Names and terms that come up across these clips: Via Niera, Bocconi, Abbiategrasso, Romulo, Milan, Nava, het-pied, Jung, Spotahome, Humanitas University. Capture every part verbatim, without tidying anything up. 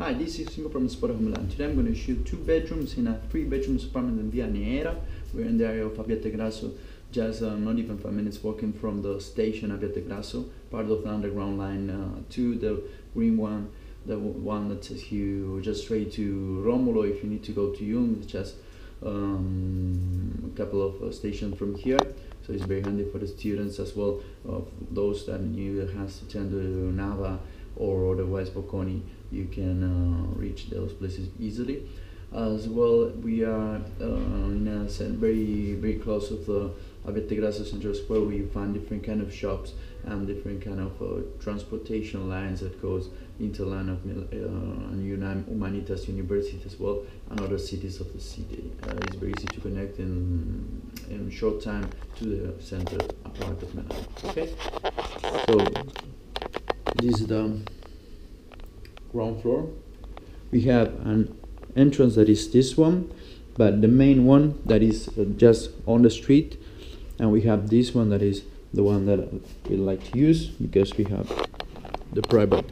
Hi, this is Simon from Spotahome, Milan. Today I'm going to shoot two bedrooms in a three bedrooms apartment in Via Niera. We're in the area of Abbiategrasso, just uh, not even five minutes walking from the station Abbiategrasso, part of the underground line uh, two, the green one, the one that takes you just straight to Romulo if you need to go to Jung. It's just um, a couple of uh, stations from here. So it's very handy for the students as well, of those that you have to attend to Nava or otherwise Bocconi. You can uh, reach those places easily. As well, we are uh, in a very very close of the Abbiategrasso Central Square. We find different kind of shops and different kind of uh, transportation lines that goes into line of Milan uh, and Humanitas University as well, and other cities of the city. Uh, it's very easy to connect in in short time to the center part of Milan. Okay, so this is the ground floor. We have an entrance that is this one, but the main one that is just on the street, and we have this one that is the one that we like to use because we have the private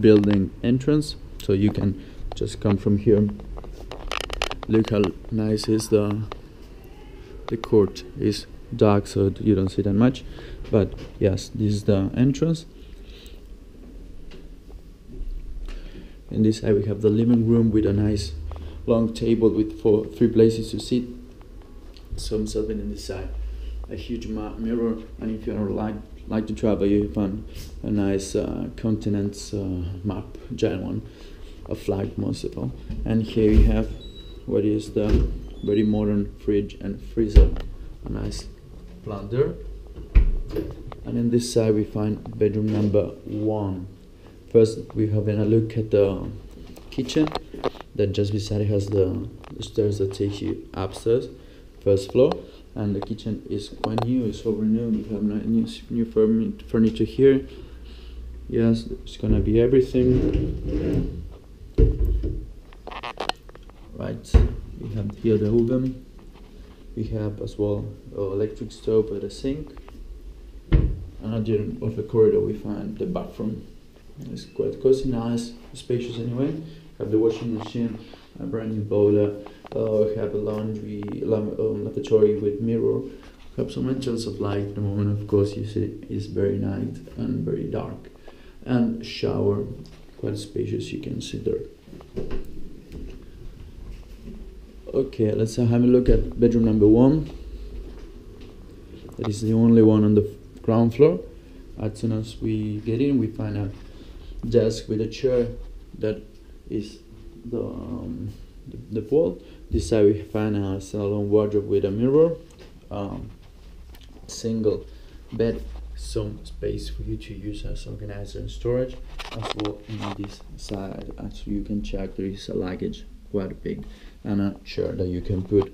building entrance, so you can just come from here. Look how nice is the the court. It's dark so you don't see that much, but yes, this is the entrance. In this side we have the living room with a nice long table with four, three places to sit. Some serving in this side, a huge mirror, and if you are like like to travel, you find a nice uh, continent uh, map, giant one, a flag most of all. And here we have what is the very modern fridge and freezer, a nice plant there. And in this side we find bedroom number one. First, we have a look at the kitchen that just beside it has the stairs that take you upstairs, first floor. And the kitchen is quite new, it's over new. We have new, new furniture here. Yes, it's gonna be everything. Right, we have here the oven. We have as well oh, electric stove with a sink. And at the end of the corridor, we find the bathroom. It's quite cozy, nice, spacious anyway. Have the washing machine, a brand new boiler, uh, have a laundry um, lavatory with mirror. Have some entrance of light at the moment, of course, you see it's very night and very dark. And shower, quite spacious, you can see there. Okay, let's have a look at bedroom number one. That is the only one on the ground floor. As soon as we get in, we find a desk with a chair that is the, um, the, the wall. This side we find a salon wardrobe with a mirror, um, single bed, some space for you to use as organizer and storage. As well on this side, as you can check, there is a luggage quite big and a chair that you can put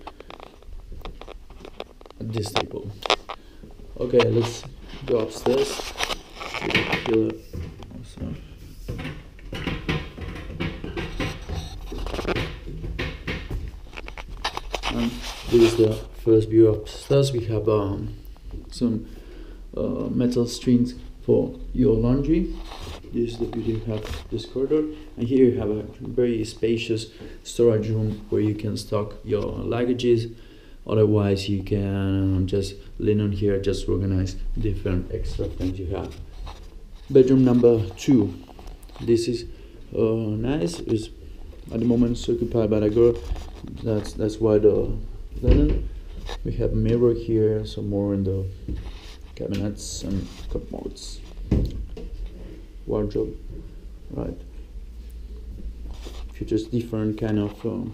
at this table. Okay, let's go upstairs. And this is the first view upstairs. We have um, some uh, metal strings for your laundry. This is the beauty you have this corridor, and here you have a very spacious storage room where you can stock your luggages. Otherwise, you can just lean on here, just organize different extra things you have. Bedroom number two. This is uh, nice. It's at the moment it's occupied by a girl. That's that's why the linen. We have mirror here, some more in the cabinets and cupboards. Wardrobe, right? Features different kind of. Um,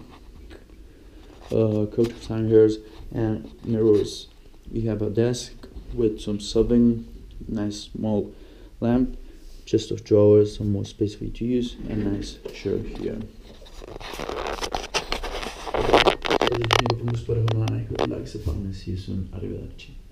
Uh, coat sign hairs and mirrors. We have a desk with some shelving, nice small lamp, chest of drawers, some more space for you to use, and nice chair here. I hope you like this. See you soon. Arrivederci.